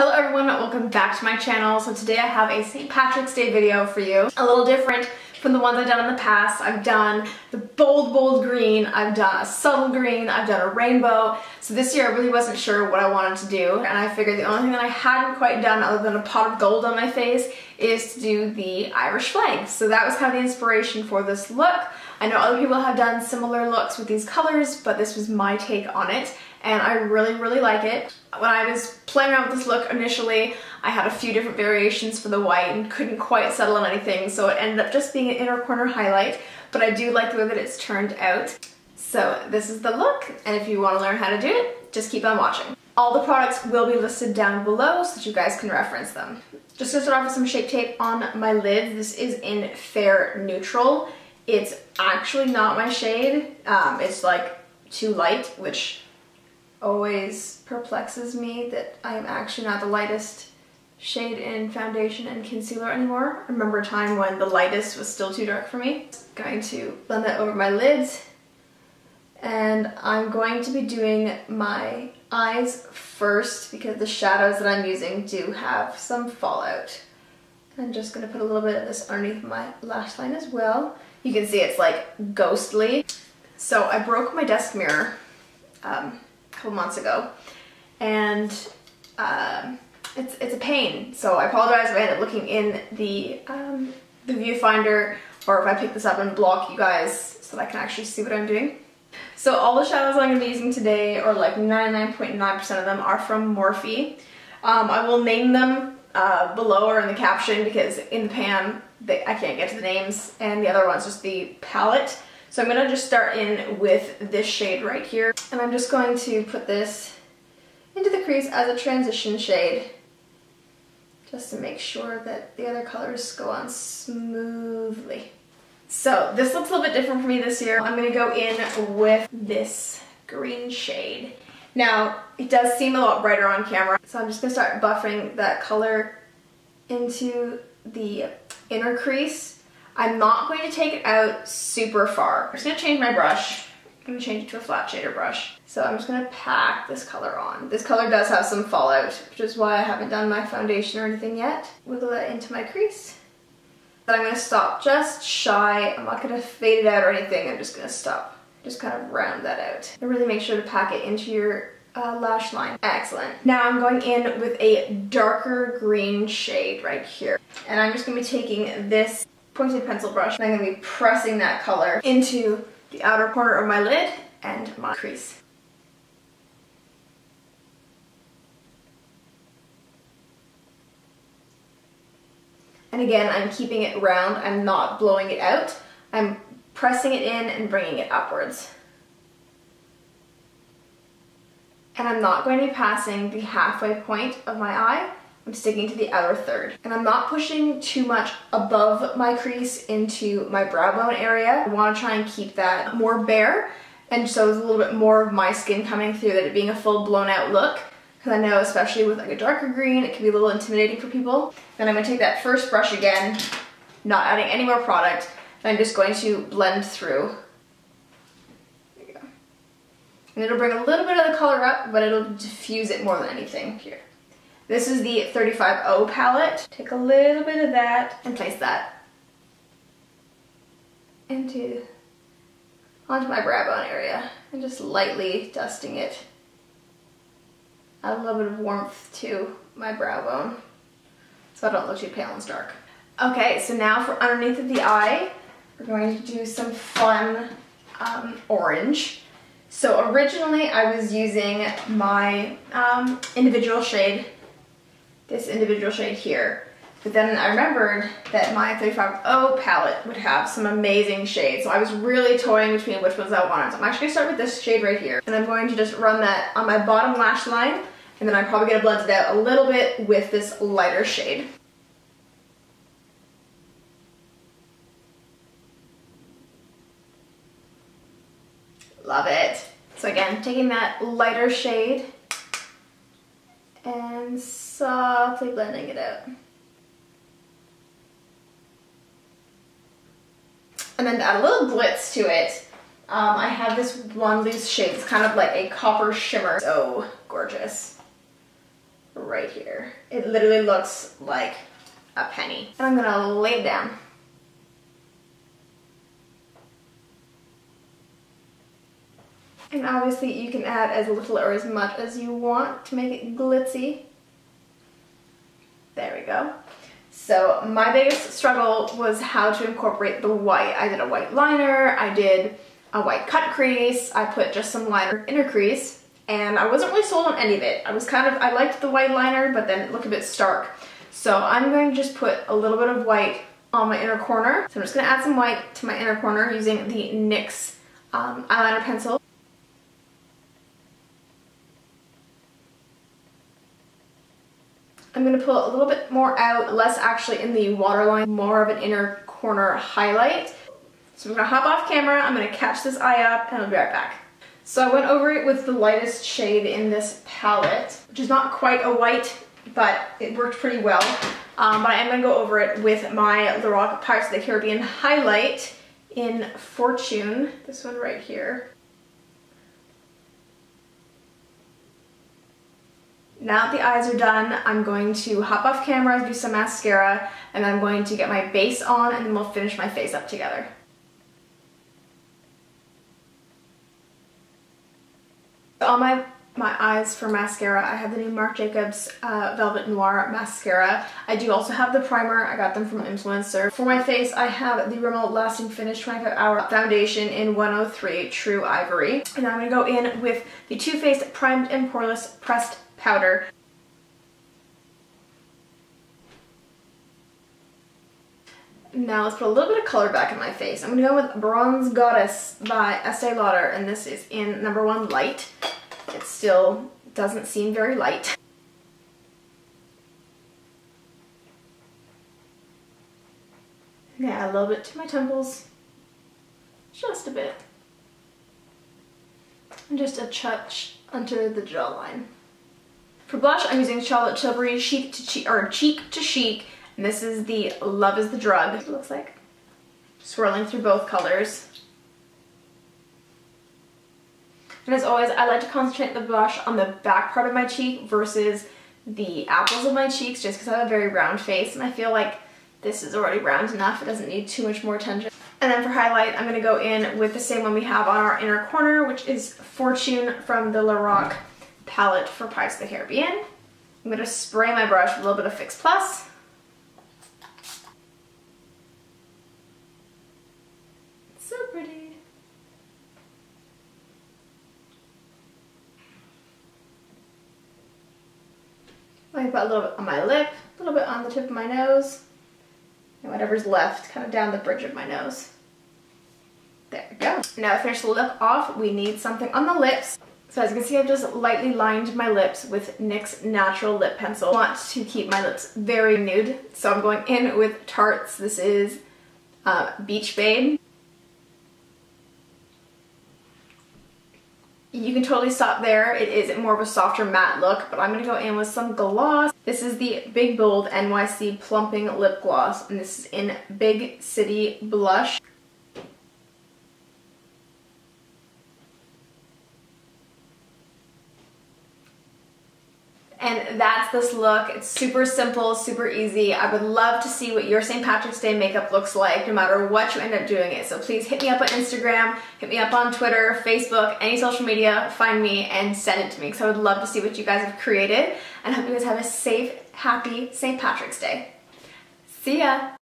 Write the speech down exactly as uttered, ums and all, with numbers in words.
Hello everyone, welcome back to my channel. So today I have a Saint Patrick's Day video for you. A little different from the ones I've done in the past. I've done the bold, bold green, I've done a subtle green, I've done a rainbow. So this year I really wasn't sure what I wanted to do, and I figured the only thing that I hadn't quite done other than a pot of gold on my face is to do the Irish flag. So that was kind of the inspiration for this look. I know other people have done similar looks with these colors, but this was my take on it. And I really, really like it. When I was playing around with this look initially, I had a few different variations for the white and couldn't quite settle on anything, so it ended up just being an inner corner highlight, but I do like the way that it's turned out. So this is the look, and if you want to learn how to do it, just keep on watching. All the products will be listed down below so that you guys can reference them. Just gonna start off with some Shape Tape on my lid. This is in Fair Neutral. It's actually not my shade. Um, it's like too light, which always perplexes me that I'm actually not the lightest shade in foundation and concealer anymore. I remember a time when the lightest was still too dark for me. I'm going to blend that over my lids, and I'm going to be doing my eyes first because the shadows that I'm using do have some fallout. I'm just going to put a little bit of this underneath my lash line as well. You can see it's like ghostly. So I broke my desk mirror um, couple months ago, and um, it's, it's a pain, so I apologize if I end up looking in the, um, the viewfinder, or if I pick this up and block you guys so that I can actually see what I'm doing. So all the shadows I'm going to be using today, or like ninety-nine point nine percent of them, are from Morphe. Um, I will name them uh, below or in the caption, because in the pan they, I can't get to the names, and the other one's just the palette. So I'm going to just start in with this shade right here, and I'm just going to put this into the crease as a transition shade just to make sure that the other colors go on smoothly. So this looks a little bit different for me this year. I'm going to go in with this green shade. Now it does seem a lot brighter on camera, so I'm just going to start buffing that color into the inner crease. I'm not going to take it out super far. I'm just gonna change my brush. I'm gonna change it to a flat shader brush. So I'm just gonna pack this color on. This color does have some fallout, which is why I haven't done my foundation or anything yet. Wiggle that into my crease. Then I'm gonna stop just shy. I'm not gonna fade it out or anything. I'm just gonna stop. Just kind of round that out. And really make sure to pack it into your uh, lash line. Excellent. Now I'm going in with a darker green shade right here. And I'm just gonna be taking this pointed pencil brush, and I'm going to be pressing that color into the outer corner of my lid and my crease. And again, I'm keeping it round. I'm not blowing it out. I'm pressing it in and bringing it upwards. And I'm not going to be passing the halfway point of my eye. I'm sticking to the outer third. And I'm not pushing too much above my crease into my brow bone area. I want to try and keep that more bare, and so there's a little bit more of my skin coming through, that it being a full blown out look. Because I know, especially with like a darker green, it can be a little intimidating for people. Then I'm going to take that first brush again, not adding any more product, and I'm just going to blend through. There you go. And it'll bring a little bit of the color up, but it'll diffuse it more than anything here. This is the thirty-five oh palette. Take a little bit of that and place that into onto my brow bone area, and just lightly dusting it. Add a little bit of warmth to my brow bone so I don't look too pale and dark. Okay, so now for underneath of the eye, we're going to do some fun um, orange. So originally I was using my um, individual shade, this individual shade here, but then I remembered that my thirty-five oh palette would have some amazing shades, so I was really toying between which ones I wanted. So I'm actually going to start with this shade right here, and I'm going to just run that on my bottom lash line, and then I'm probably going to blend it out a little bit with this lighter shade. Love it. So again, taking that lighter shade and softly blending it out. And then to add a little glitz to it, um, I have this one loose shade. It's kind of like a copper shimmer. So gorgeous. right here. It literally looks like a penny. And I'm gonna lay it down. And obviously you can add as little or as much as you want to make it glitzy. There we go. So my biggest struggle was how to incorporate the white. I did a white liner, I did a white cut crease, I put just some liner inner crease, and I wasn't really sold on any of it. I was kind of, I liked the white liner, but then it looked a bit stark. So I'm going to just put a little bit of white on my inner corner. So I'm just going to add some white to my inner corner using the NYX um, eyeliner pencil. I'm going to pull a little bit more out, less actually in the waterline, more of an inner corner highlight. So I'm going to hop off camera, I'm going to catch this eye up, and I'll be right back. So I went over it with the lightest shade in this palette, which is not quite a white, but it worked pretty well. Um, but I am going to go over it with my Lorac Pirates of the Caribbean highlight in Fortune, this one right here. Now that the eyes are done, I'm going to hop off camera, do some mascara, and I'm going to get my base on, and then we'll finish my face up together. On my, my eyes for mascara, I have the new Marc Jacobs uh, Velvet Noir Mascara. I do also have the primer. I got them from an influencer. For my face, I have the Rimmel Lasting Finish twenty-five hour Foundation in one oh three True Ivory. And I'm going to go in with the Too Faced Primed and Poreless Pressed Powder. Now let's put a little bit of color back in my face. I'm going to go with Bronze Goddess by Estee Lauder, and this is in number one light. It still doesn't seem very light. I'm going to add a little bit to my temples, just a bit, and just a touch under the jawline. For blush, I'm using Charlotte Tilbury Cheek to Chic, or Cheek to Chic, and this is the Love is the Drug, it looks like. Swirling through both colors. And as always, I like to concentrate the blush on the back part of my cheek versus the apples of my cheeks, just because I have a very round face, and I feel like this is already round enough. It doesn't need too much more attention. And then for highlight, I'm going to go in with the same one we have on our inner corner, which is Fortune from the Lorac palette for Pirates of the Caribbean. I'm going to spray my brush with a little bit of Fix Plus. It's so pretty. I'm going to put a little bit on my lip, a little bit on the tip of my nose, and whatever's left kind of down the bridge of my nose. There we go. Now to finish the look off, we need something on the lips. So as you can see, I've just lightly lined my lips with NYX Natural Lip Pencil. I want to keep my lips very nude, so I'm going in with Tarte's. This is uh, Beach Babe. You can totally stop there. It is more of a softer matte look, but I'm going to go in with some gloss. This is the Big Bold N Y C Plumping Lip Gloss, and this is in Big City Blush. And that's this look. It's super simple, super easy. I would love to see what your Saint Patrick's Day makeup looks like, no matter what you end up doing it. So please hit me up on Instagram, hit me up on Twitter, Facebook, any social media, find me and send it to me, because I would love to see what you guys have created. And I hope you guys have a safe, happy Saint Patrick's Day. See ya!